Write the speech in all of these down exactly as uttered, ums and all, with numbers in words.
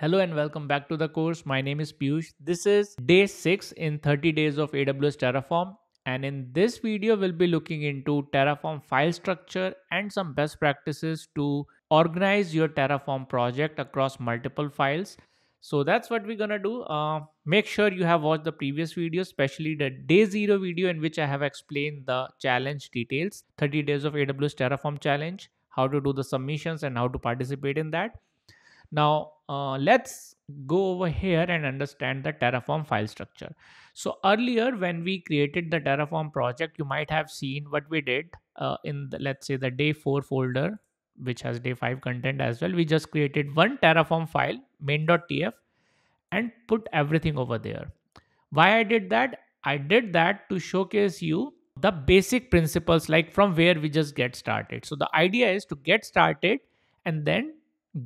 Hello and welcome back to the course. My name is Piyush. This is day six in thirty days of A W S Terraform. And in this video, we'll be looking into Terraform file structure and some best practices to organize your Terraform project across multiple files. So that's what we're gonna do. Uh, make sure you have watched the previous video, especially the day zero video in which I have explained the challenge details, thirty days of A W S Terraform challenge, how to do the submissions and how to participate in that. Now, uh, let's go over here and understand the Terraform file structure. So earlier when we created the Terraform project, you might have seen what we did uh, in the, let's say the day four folder, which has day five content as well. We just created one Terraform file, main.tf, and put everything over there. Why I did that? I did that to showcase you the basic principles, like from where we just get started. So the idea is to get started and then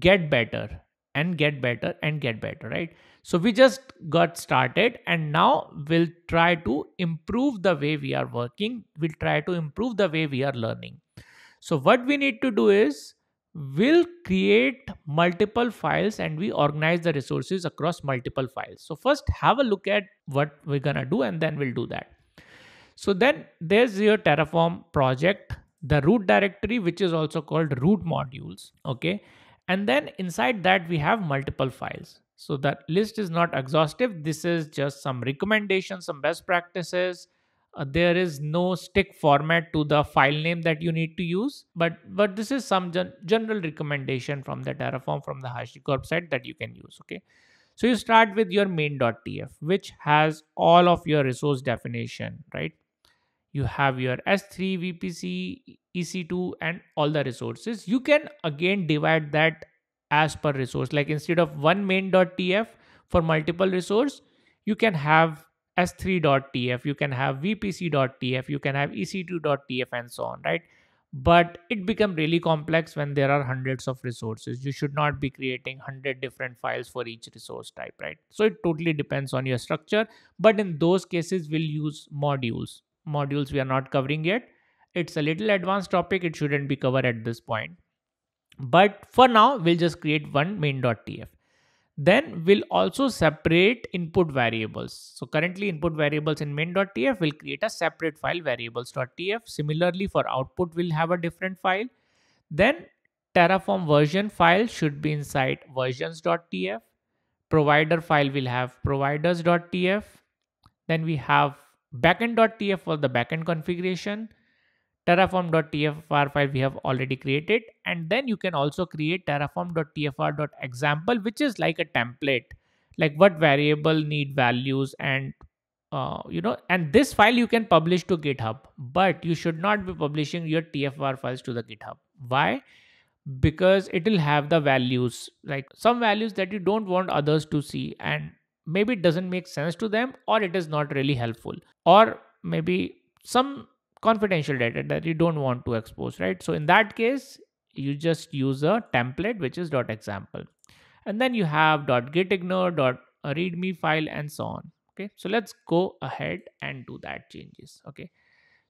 get better and get better and get better, right? So we just got started and now we'll try to improve the way we are working. We'll try to improve the way we are learning. So what we need to do is we'll create multiple files and we organize the resources across multiple files. So first have a look at what we're gonna do and then we'll do that. So then there's your Terraform project, the root directory, which is also called root modules, okay? And then inside that we have multiple files. So that list is not exhaustive. This is just some recommendations, some best practices. Uh, there is no stick format to the file name that you need to use. But, but this is some gen general recommendation from the Terraform, from the HashiCorp site that you can use. Okay. So you start with your main.tf, which has all of your resource definition, right? You have your S three, V P C, E C two, and all the resources. You can again divide that as per resource. Like instead of one main.tf for multiple resource, you can have S three.tf, you can have V P C.tf, you can have E C two.tf and so on, right? But it becomes really complex when there are hundreds of resources. You should not be creating one hundred different files for each resource type, right? So it totally depends on your structure. But in those cases, we'll use modules. Modules we are not covering yet. It's a little advanced topic. It shouldn't be covered at this point. But for now, we'll just create one main.tf. Then we'll also separate input variables. So currently input variables in main.tf will create a separate file, variables.tf. Similarly for output, we'll have a different file. Then Terraform version file should be inside versions.tf. Provider file will have providers.tf. Then we have backend.tf for the backend configuration, terraform.tfr file we have already created, and then you can also create terraform.tfr.example, which is like a template, like what variable need values and uh, you know, and this file you can publish to GitHub, but you should not be publishing your T F R files to the GitHub. Why? Because it will have the values, like some values that you don't want others to see, and maybe it doesn't make sense to them, or it is not really helpful, or maybe some confidential data that you don't want to expose, right? So in that case, you just use a template, which is .example. And then you have .gitignore, .readme file, and so on. Okay, so let's go ahead and do that changes. Okay,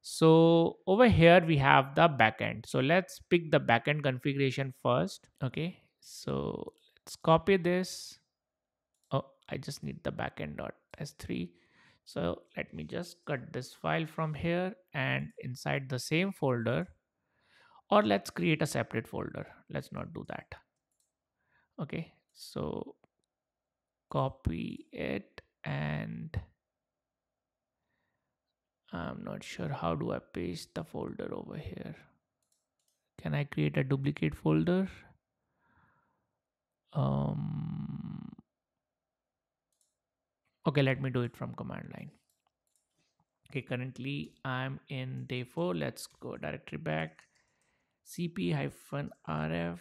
so over here we have the backend. So let's pick the backend configuration first. Okay, so let's copy this. I just need the backend.s three. So let me just cut this file from here and inside the same folder, or let's create a separate folder. Let's not do that. Okay, so copy it, and I'm not sure how do I paste the folder over here. Can I create a duplicate folder? Um. Okay, let me do it from command line. Okay, currently I'm in day four. Let's go directory back, cp-rf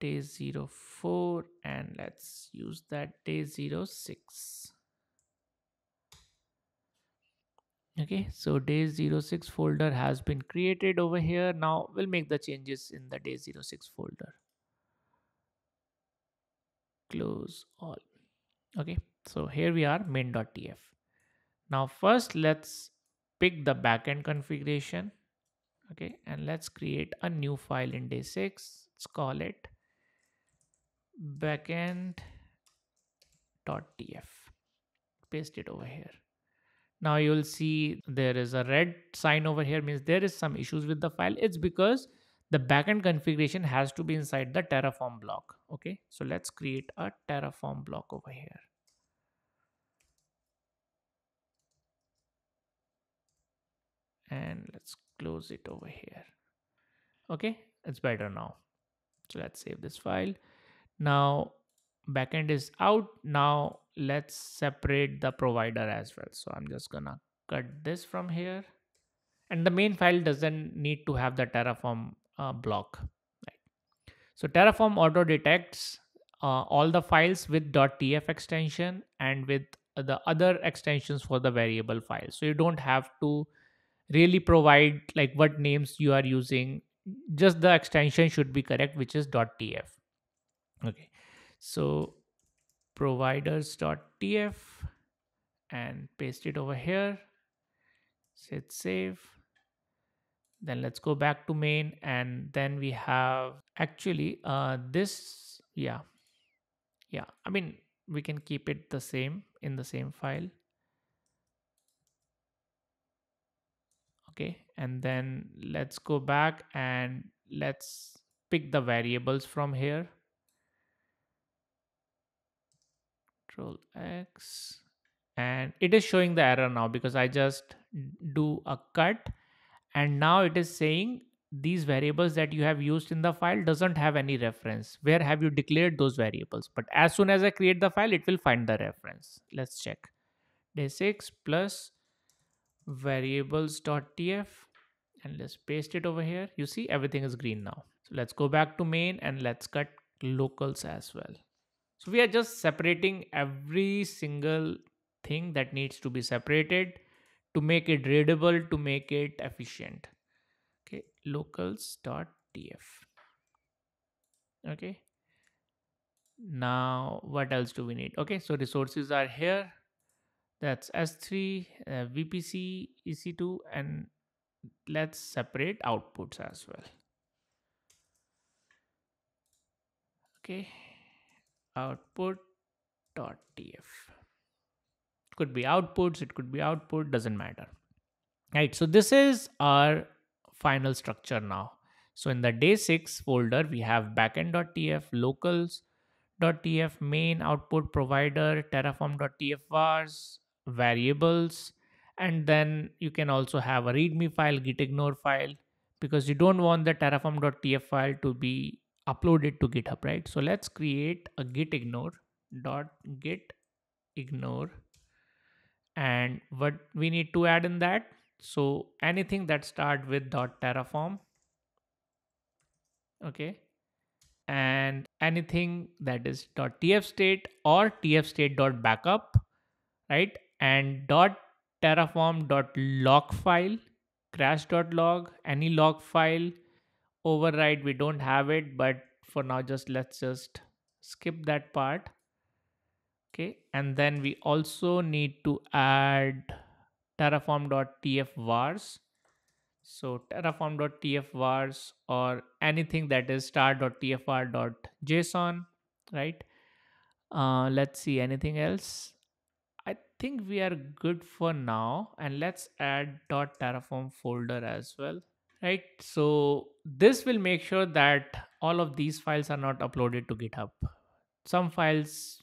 day zero four, and let's use that day zero six. Okay, so day zero six folder has been created over here. Now we'll make the changes in the day zero six folder. Close all. Okay. So here we are, main.tf. Now first let's pick the backend configuration. Okay, and let's create a new file in day six. Let's call it backend dot T F. Paste it over here. Now you will see there is a red sign over here, means there is some issues with the file. It's because the backend configuration has to be inside the Terraform block. Okay, so let's create a Terraform block over here. And let's close it over here. Okay, it's better now. So let's save this file. Now backend is out. Now let's separate the provider as well. So I'm just gonna cut this from here, and the main file doesn't need to have the Terraform uh, block. Right. So Terraform auto detects uh, all the files with .tf extension and with the other extensions for the variable file. So you don't have to really provide like what names you are using. Just the extension should be correct, which is .tf. Okay. So providers dot T F and paste it over here. Hit save. Then let's go back to main, and then we have actually uh, this. Yeah. Yeah. I mean, we can keep it the same in the same file. Okay. And then let's go back and let's pick the variables from here. Control X, and it is showing the error now because I just do a cut, and now it is saying these variables that you have used in the file doesn't have any reference. Where have you declared those variables? But as soon as I create the file, it will find the reference. Let's check. Day six plus variables dot T F, and let's paste it over here. You see everything is green now. So let's go back to main and let's cut locals as well. So we are just separating every single thing that needs to be separated to make it readable, to make it efficient. Okay, locals dot T F. Okay. Now, what else do we need? Okay, so resources are here. That's S three, uh, V P C, E C two, and let's separate outputs as well. Okay. output dot T F. Could be outputs, it could be output, doesn't matter. Right, so this is our final structure now. So in the day six folder, we have backend dot T F, locals dot T F, main, output, provider, terraform dot T F vars, variables, and then you can also have a readme file, gitignore file, because you don't want the terraform dot T F file to be upload it to GitHub, right? So let's create a gitignore dot git ignore, and what we need to add in that. So anything that start with dot terraform, okay, and anything that is dot T F state or T F state dot backup, right? And dot terraform dot log file, crash dot log, any log file. Override, we don't have it, but for now, just let's just skip that part. Okay, and then we also need to add terraform dot T F vars. So terraform dot T F vars or anything that is star dot T F R dot J S O N, right? Uh, let's see anything else. I think we are good for now, and let's add .terraform folder as well. Right, so this will make sure that all of these files are not uploaded to GitHub. Some files,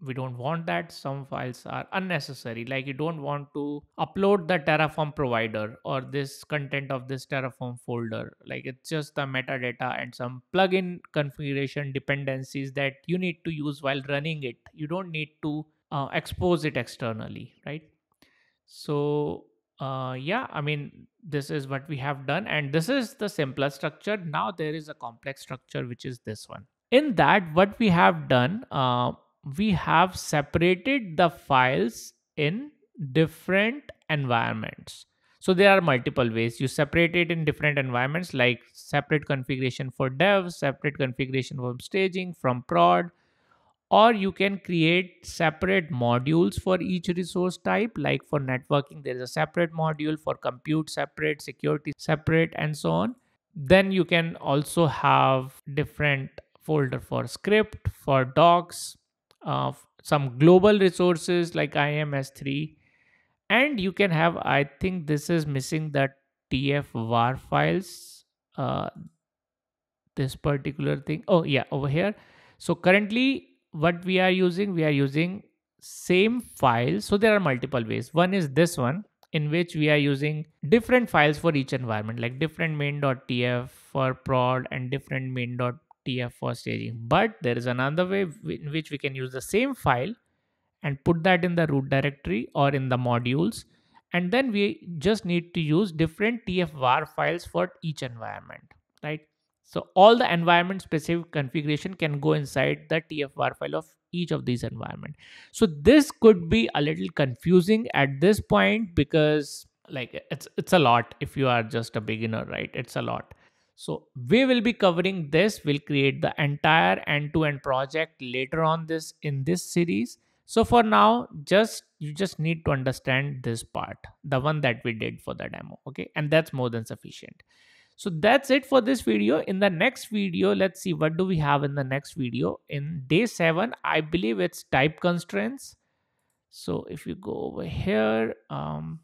we don't want that. Some files are unnecessary. Like you don't want to upload the Terraform provider or this content of this Terraform folder. Like it's just the metadata and some plugin configuration dependencies that you need to use while running it. You don't need to uh, expose it externally, right? So Uh, yeah, I mean, this is what we have done, and this is the simplest structure. Now there is a complex structure, which is this one. In that, what we have done, uh, we have separated the files in different environments. So there are multiple ways you separate it in different environments, like separate configuration for devs, separate configuration from staging, from prod, or you can create separate modules for each resource type. Like for networking, there is a separate module, for compute separate, security separate, and so on. Then you can also have different folder for script, for docs, uh, some global resources like I A M, S three, and you can have, I think this is missing the T F var files, uh, this particular thing. Oh yeah, over here. So currently what we are using, we are using same file. So there are multiple ways. One is this one, in which we are using different files for each environment, like different main dot T F for prod and different main dot T F for staging. But there is another way in which we can use the same file and put that in the root directory or in the modules. And then we just need to use different T F var files for each environment, right? So all the environment specific configuration can go inside the T F var file of each of these environment. So this could be a little confusing at this point, because like it's, it's a lot if you are just a beginner, right? It's a lot. So we will be covering this. We'll create the entire end-to-end project later on this in this series. So for now, just you just need to understand this part, the one that we did for the demo. Okay. And that's more than sufficient. So that's it for this video. In the next video, let's see what do we have in the next video. In day seven, I believe it's type constraints. So if you go over here, um,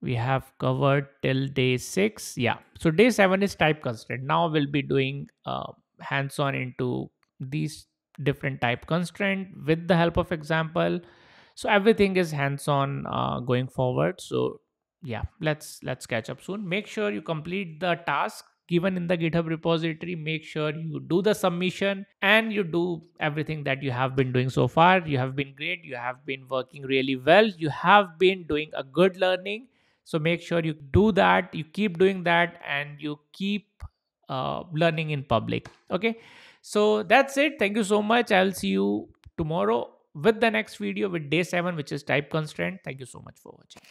we have covered till day six. Yeah. So day seven is type constraint. Now we'll be doing uh, hands-on into these different type constraint with the help of example. So everything is hands-on uh, going forward. So yeah, let's let's catch up soon. Make sure you complete the task given in the GitHub repository. Make sure you do the submission and you do everything that you have been doing so far. You have been great. You have been working really well. You have been doing a good learning. So make sure you do that. You keep doing that and you keep uh, learning in public. Okay. So that's it. Thank you so much. I'll see you tomorrow with the next video with day seven, which is type constraint. Thank you so much for watching.